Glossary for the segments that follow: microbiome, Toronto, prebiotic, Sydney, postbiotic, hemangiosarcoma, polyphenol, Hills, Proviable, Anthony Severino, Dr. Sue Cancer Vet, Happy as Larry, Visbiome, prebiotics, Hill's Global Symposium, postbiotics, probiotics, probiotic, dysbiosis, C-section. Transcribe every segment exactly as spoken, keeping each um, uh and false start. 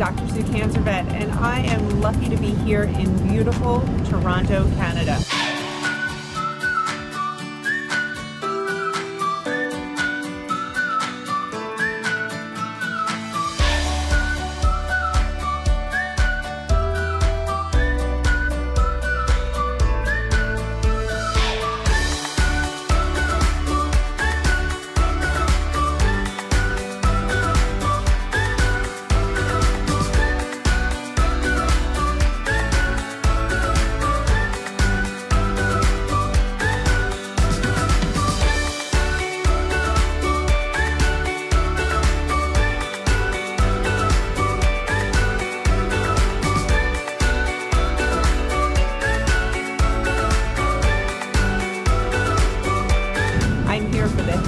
Doctor Sue Cancer Vet, and I am lucky to be here in beautiful Toronto, Canada.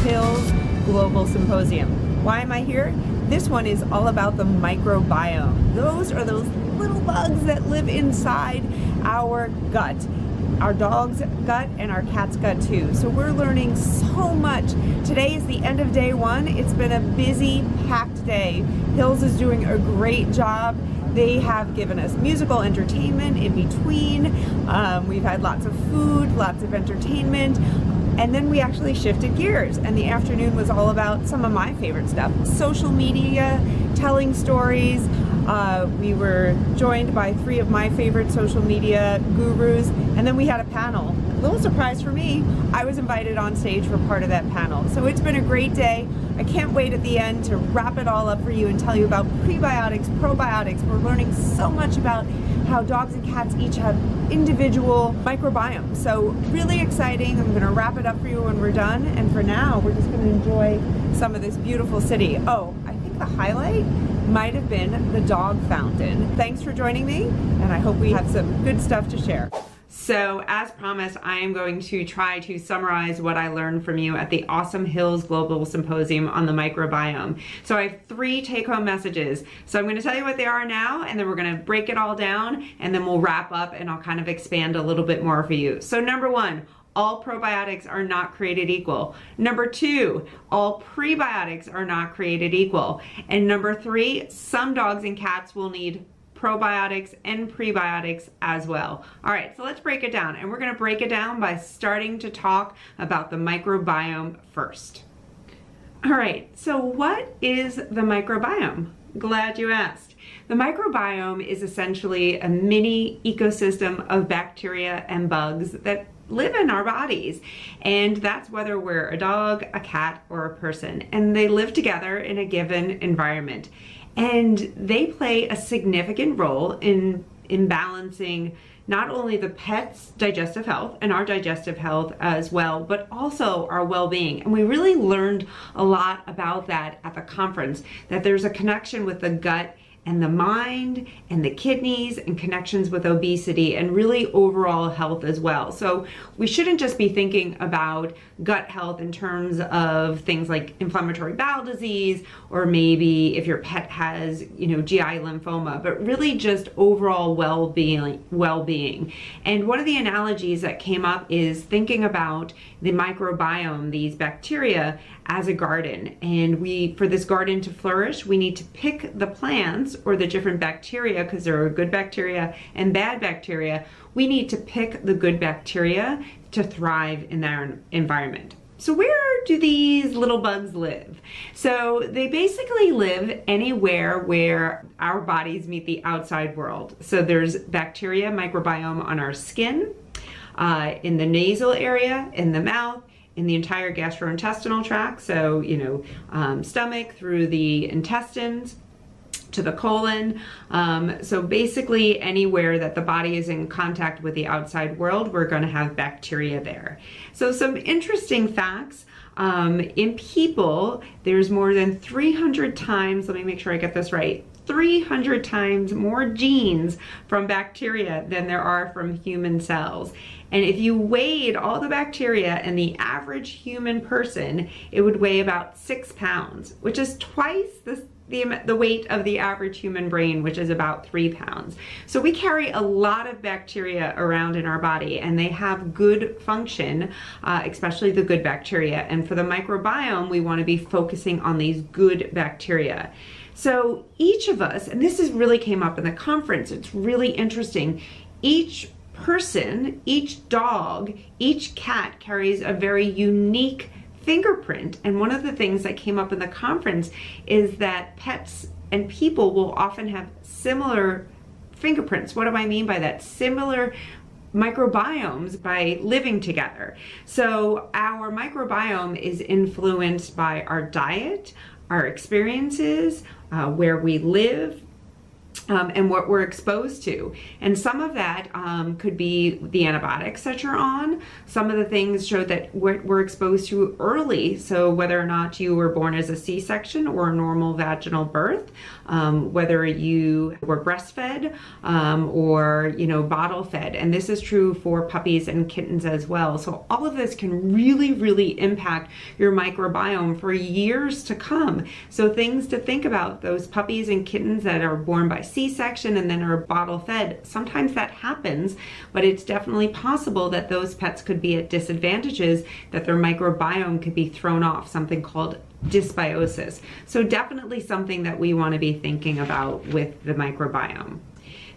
Hill's Global Symposium. Why am I here? This one is all about the microbiome. Those are those little bugs that live inside our gut, our dog's gut and our cat's gut too. So we're learning so much. Today is the end of day one. It's been a busy, packed day. Hills is doing a great job. They have given us musical entertainment in between. Um, we've had lots of food, lots of entertainment. And then we actually shifted gears, and the afternoon was all about some of my favorite stuff. Social media, telling stories. Uh, we were joined by three of my favorite social media gurus, and then we had a panel. A little surprise for me, I was invited on stage for part of that panel. So it's been a great day. I can't wait at the end to wrap it all up for you and tell you about prebiotics, probiotics. We're learning so much about how dogs and cats each have individual microbiomes. So really exciting. I'm gonna wrap it up for you when we're done. And for now, we're just gonna enjoy some of this beautiful city. Oh, I think the highlight might have been the dog fountain. Thanks for joining me, and I hope we have some good stuff to share. So as promised, I am going to try to summarize what I learned from you at the awesome Hills Global Symposium on the microbiome. So I have three take-home messages. So I'm going to tell you what they are now, and then we're going to break it all down, and then we'll wrap up and I'll kind of expand a little bit more for you. So number one, all probiotics are not created equal. Number two, all prebiotics are not created equal. And number three, some dogs and cats will need probiotics and prebiotics as well. All right, so let's break it down. And we're gonna break it down by starting to talk about the microbiome first. All right, so what is the microbiome? Glad you asked. The microbiome is essentially a mini ecosystem of bacteria and bugs that live in our bodies, and that's whether we're a dog, a cat, or a person, and they live together in a given environment, and they play a significant role in in balancing not only the pet's digestive health and our digestive health as well, but also our well-being. And we really learned a lot about that at the conference, that there's a connection with the gut and the mind and the kidneys and connections with obesity and really overall health as well. So we shouldn't just be thinking about gut health in terms of things like inflammatory bowel disease, or maybe if your pet has, you know, G I lymphoma, but really just overall well-being, well-being. And one of the analogies that came up is thinking about the microbiome, these bacteria, as a garden. And we, for this garden to flourish, we need to pick the plants or the different bacteria, because there are good bacteria and bad bacteria. We need to pick the good bacteria to thrive in our environment. So where do these little bugs live? So they basically live anywhere where our bodies meet the outside world. So there's bacteria microbiome on our skin, uh, in the nasal area, in the mouth, in the entire gastrointestinal tract. So, you know, um, stomach through the intestines, to the colon. Um, so basically anywhere that the body is in contact with the outside world, we're going to have bacteria there. So some interesting facts. Um, in people, there's more than three hundred times, let me make sure I get this right, three hundred times more genes from bacteria than there are from human cells. And if you weighed all the bacteria in the average human person, it would weigh about six pounds, which is twice the The, the weight of the average human brain, which is about three pounds. So we carry a lot of bacteria around in our body, and they have good function, uh, especially the good bacteria. And for the microbiome, we want to be focusing on these good bacteria. So each of us, and this is really came up in the conference, it's really interesting, each person, each dog, each cat carries a very unique fingerprint. And one of the things that came up in the conference is that pets and people will often have similar fingerprints. What do I mean by that? Similar microbiomes by living together. So our microbiome is influenced by our diet, our experiences, uh, where we live, Um, and what we're exposed to. And some of that um, could be the antibiotics that you're on. Some of the things show that we're, we're exposed to early, so whether or not you were born as a C section or a normal vaginal birth, um, whether you were breastfed um, or you know bottle fed. And this is true for puppies and kittens as well. So all of this can really, really impact your microbiome for years to come. So things to think about, those puppies and kittens that are born by C section and then are bottle fed. Sometimes that happens, but it's definitely possible that those pets could be at disadvantages, that their microbiome could be thrown off, something called dysbiosis. So definitely something that we want to be thinking about with the microbiome.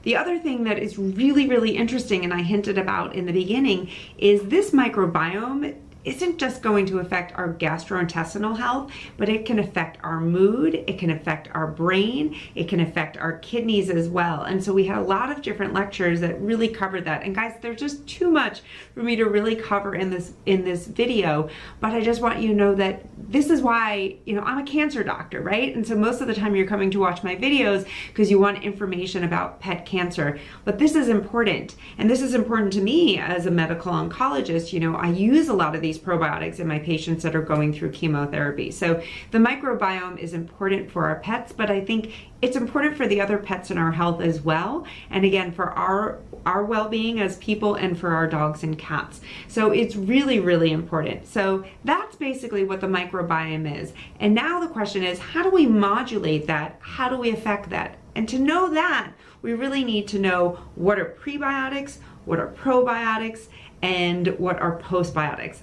The other thing that is really, really interesting, and I hinted about in the beginning, is this microbiome isn't just going to affect our gastrointestinal health, but it can affect our mood, it can affect our brain, it can affect our kidneys as well. And so we had a lot of different lectures that really covered that. And guys, there's just too much for me to really cover in this in this video, but I just want you to know that this is why, you know, I'm a cancer doctor, right? And so most of the time you're coming to watch my videos because you want information about pet cancer, but this is important. And this is important to me as a medical oncologist. You know, I use a lot of these probiotics in my patients that are going through chemotherapy. So the microbiome is important for our pets, but I think it's important for the other pets in our health as well. And again, for our, our well-being as people and for our dogs and cats. So it's really, really important. So that's basically what the microbiome is. And now the question is, how do we modulate that? How do we affect that? And to know that, we really need to know what are prebiotics, what are probiotics, and what are postbiotics.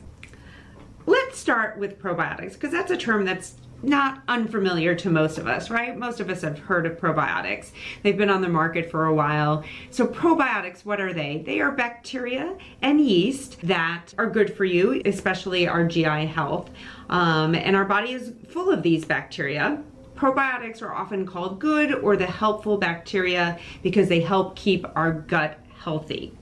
Let's start with probiotics, because that's a term that's not unfamiliar to most of us, right? Most of us have heard of probiotics. They've been on the market for a while. So probiotics, what are they? They are bacteria and yeast that are good for you, especially our G I health. Um, and our body is full of these bacteria. Probiotics are often called good or the helpful bacteria because they help keep our gut healthy.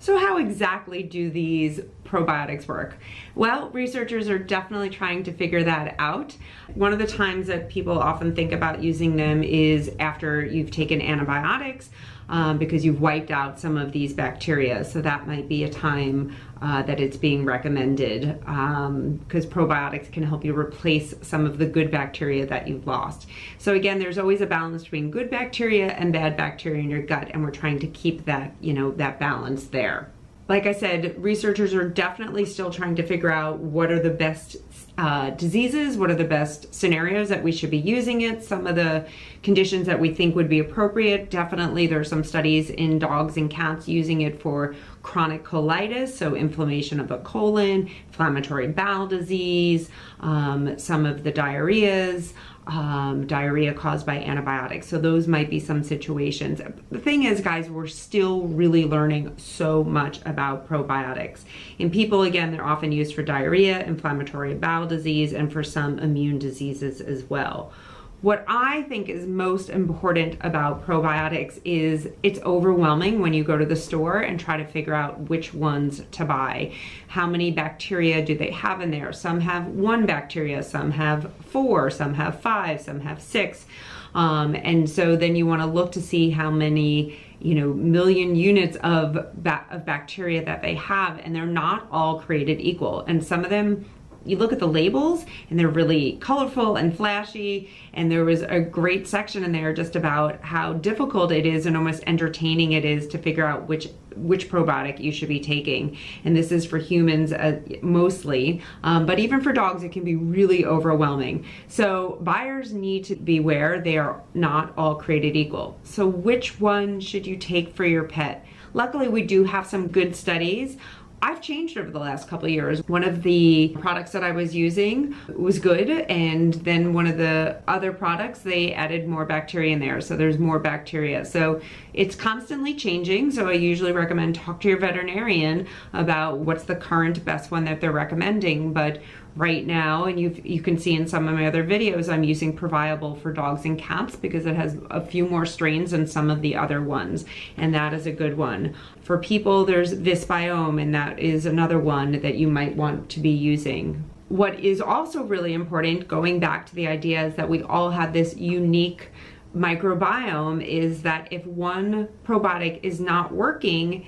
So how exactly do these probiotics work? Well, researchers are definitely trying to figure that out. One of the times that people often think about using them is after you've taken antibiotics um, because you've wiped out some of these bacteria. So that might be a time uh, that it's being recommended um, because probiotics can help you replace some of the good bacteria that you've lost. So again, there's always a balance between good bacteria and bad bacteria in your gut, and we're trying to keep that, you know, that balance there. Like I said, researchers are definitely still trying to figure out what are the best uh, diseases, what are the best scenarios that we should be using it, some of the conditions that we think would be appropriate. Definitely there are some studies in dogs and cats using it for chronic colitis, so inflammation of the colon, inflammatory bowel disease, um, some of the diarrheas, Um, diarrhea caused by antibiotics. So those might be some situations. The thing is, guys, we're still really learning so much about probiotics. In people, again, they're often used for diarrhea, inflammatory bowel disease, and for some immune diseases as well. What I think is most important about probiotics is it's overwhelming when you go to the store and try to figure out which ones to buy. How many bacteria do they have in there? Some have one bacteria, some have four, some have five, some have six. Um, and so then you want to look to see how many you know, million units of, ba- of bacteria that they have, and they're not all created equal. And some of them, you look at the labels and they're really colorful and flashy, and there was a great section in there just about how difficult it is and almost entertaining it is to figure out which which probiotic you should be taking. And this is for humans uh, mostly, um, but even for dogs it can be really overwhelming. So buyers need to beware, they are not all created equal. So which one should you take for your pet? Luckily we do have some good studies I've changed over the last couple of years. One of the products that I was using was good, and then one of the other products, they added more bacteria in there, so there's more bacteria. So it's constantly changing, so I usually recommend talk to your veterinarian about what's the current best one that they're recommending. But right now, and you you can see in some of my other videos, I'm using Proviable for dogs and cats because it has a few more strains than some of the other ones, and that is a good one. For people, there's Visbiome, and that is another one that you might want to be using. What is also really important, going back to the idea is that we all have this unique microbiome, is that if one probiotic is not working,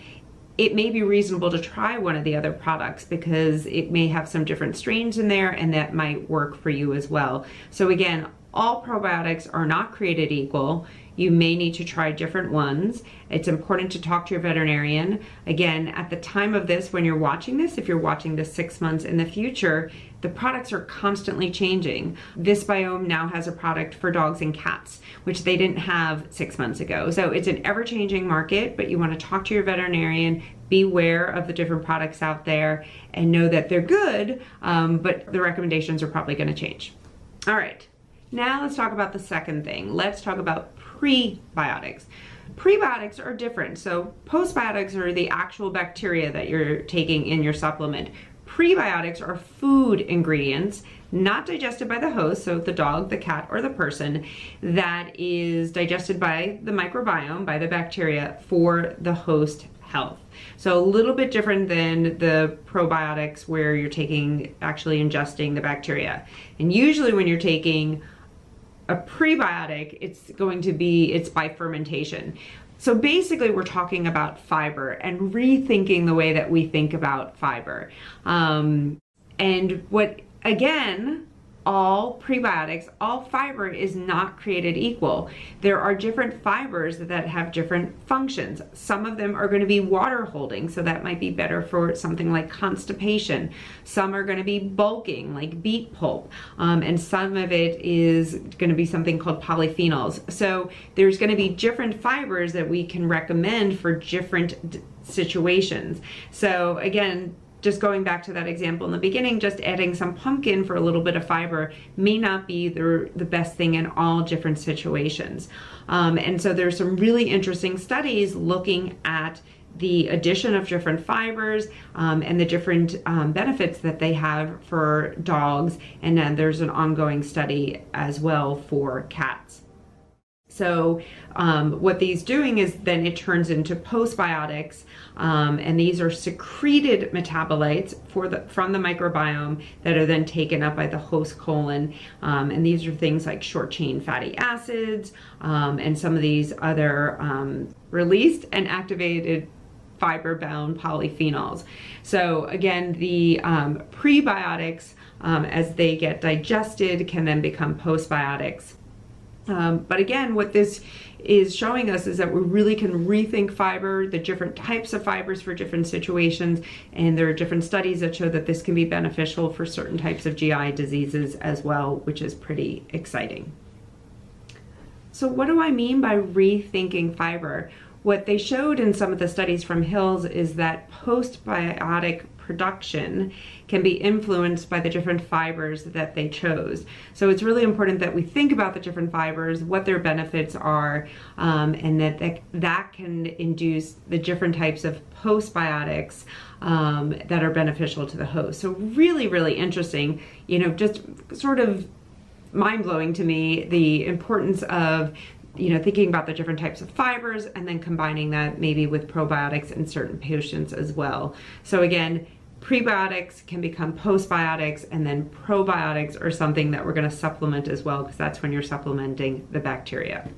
it may be reasonable to try one of the other products because it may have some different strains in there, and that might work for you as well. So again, all probiotics are not created equal. You may need to try different ones. It's important to talk to your veterinarian. Again, at the time of this, when you're watching this, if you're watching this six months in the future, the products are constantly changing. Visbiome now has a product for dogs and cats, which they didn't have six months ago. So it's an ever-changing market, but you want to talk to your veterinarian, beware of the different products out there, and know that they're good, um, but the recommendations are probably going to change. All right. Now let's talk about the second thing. Let's talk about prebiotics. Prebiotics are different. So postbiotics are the actual bacteria that you're taking in your supplement. Prebiotics are food ingredients not digested by the host, so the dog, the cat, or the person, that is digested by the microbiome, by the bacteria, for the host health. So a little bit different than the probiotics where you're taking, actually ingesting the bacteria. And usually when you're taking a prebiotic, it's going to be, it's by fermentation. So basically we're talking about fiber and rethinking the way that we think about fiber. Um, and what, again, all prebiotics, all fiber is not created equal. There are different fibers that have different functions. Some of them are going to be water holding, so that might be better for something like constipation. Some are going to be bulking, like beet pulp, um, and some of it is going to be something called polyphenols. So there's going to be different fibers that we can recommend for different situations. So again, just going back to that example in the beginning, just adding some pumpkin for a little bit of fiber may not be the, the best thing in all different situations. Um, and so there's some really interesting studies looking at the addition of different fibers um, and the different um, benefits that they have for dogs. And then there's an ongoing study as well for cats. So um, what these doing is then it turns into postbiotics, um, and these are secreted metabolites for the, from the microbiome that are then taken up by the host colon. Um, and these are things like short chain fatty acids um, and some of these other um, released and activated fiber-bound polyphenols. So again, the um, prebiotics, um, as they get digested, can then become postbiotics. Um, but again, what this is showing us is that we really can rethink fiber, the different types of fibers for different situations, and there are different studies that show that this can be beneficial for certain types of G I diseases as well, which is pretty exciting. So what do I mean by rethinking fiber? What they showed in some of the studies from Hills is that postbiotic production can be influenced by the different fibers that they chose. So it's really important that we think about the different fibers, what their benefits are, um, and that, that that can induce the different types of postbiotics um, that are beneficial to the host. So really, really interesting, you know, just sort of mind-blowing to me, the importance of, you know, thinking about the different types of fibers and then combining that maybe with probiotics in certain patients as well. So again, prebiotics can become postbiotics, and then probiotics are something that we're going to supplement as well, because that's when you're supplementing the bacteria.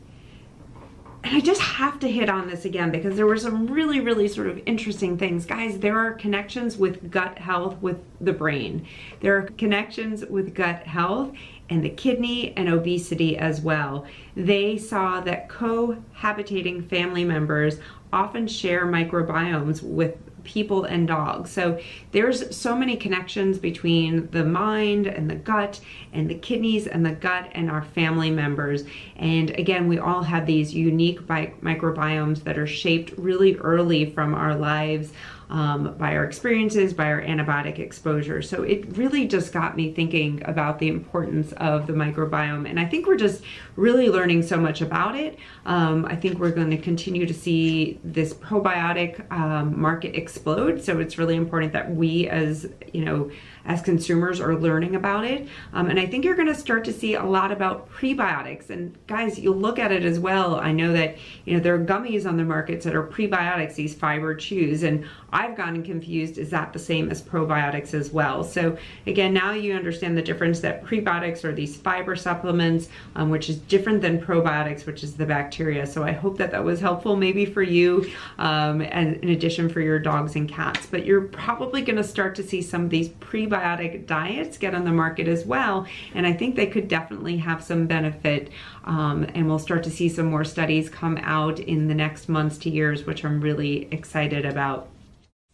And I just have to hit on this again because there were some really, really sort of interesting things. Guys, there are connections with gut health with the brain. There are connections with gut health and the kidney and obesity as well. They saw that cohabitating family members often share microbiomes with people and dogs. So there's so many connections between the mind and the gut and the kidneys and the gut and our family members. And again, we all have these unique microbiomes that are shaped really early from our lives. um, by our experiences, by our antibiotic exposure. So it really just got me thinking about the importance of the microbiome. And I think we're just really learning so much about it. Um, I think we're going to continue to see this probiotic um, market explode. So it's really important that we as, you know, as consumers are learning about it. Um, and I think you're going to start to see a lot about prebiotics. And guys, you'll look at it as well. I know that, you know, there are gummies on the markets that are prebiotics, these fiber chews, and I've gotten confused, is that the same as probiotics as well? So again, now you understand the difference, that prebiotics are these fiber supplements, um, which is different than probiotics, which is the bacteria. So I hope that that was helpful maybe for you, um, and in addition for your dogs and cats. But you're probably going to start to see some of these prebiotic diets get on the market as well, and I think they could definitely have some benefit, um, and we'll start to see some more studies come out in the next months to years, which I'm really excited about.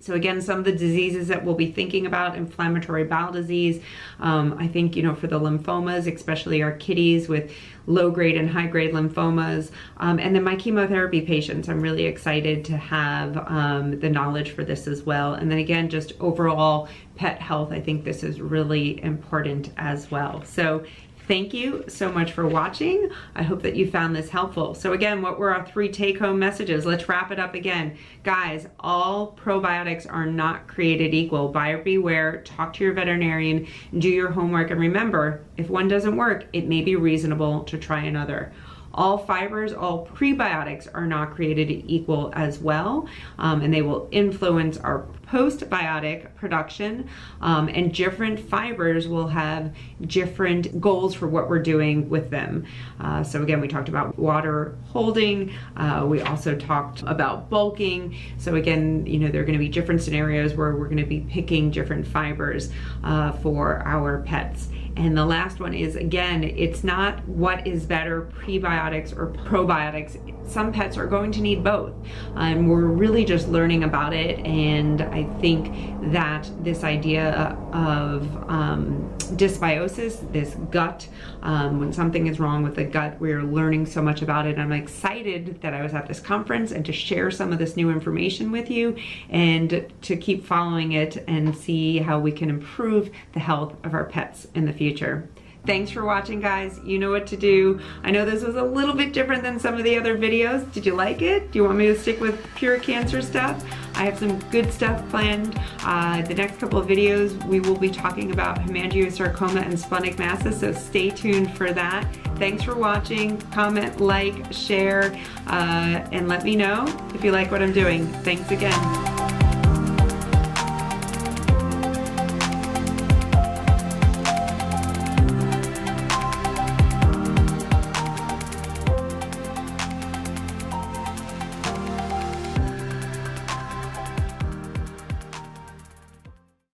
So again, some of the diseases that we'll be thinking about, inflammatory bowel disease. Um, I think, you know, for the lymphomas, especially our kitties with low-grade and high-grade lymphomas. Um, and then my chemotherapy patients, I'm really excited to have um, the knowledge for this as well. And then again, just overall pet health, I think this is really important as well. So thank you so much for watching. I hope that you found this helpful. So again, what were our three take-home messages? Let's wrap it up again. Guys, all probiotics are not created equal. Buyer beware, talk to your veterinarian, do your homework, and remember, if one doesn't work, it may be reasonable to try another. All fibers, all prebiotics are not created equal as well, um, and they will influence our postbiotic production, um, and different fibers will have different goals for what we're doing with them. Uh, so again, we talked about water holding. Uh, we also talked about bulking. So again, you know, there are going to be different scenarios where we're going to be picking different fibers uh, for our pets. And the last one is, again, it's not what is better, prebiotics or probiotics. Some pets are going to need both. And we're really just learning about it. And I think that this idea of um, dysbiosis, this gut, um, when something is wrong with the gut, we're learning so much about it. I'm excited that I was at this conference and to share some of this new information with you and to keep following it and see how we can improve the health of our pets in the future. Future. Thanks for watching, guys. You know what to do. I know this was a little bit different than some of the other videos. Did you like it? Do you want me to stick with pure cancer stuff? I have some good stuff planned. Uh, the next couple of videos, we will be talking about hemangiosarcoma and splenic masses, so stay tuned for that. Thanks for watching. Comment, like, share, uh, and let me know if you like what I'm doing. Thanks again.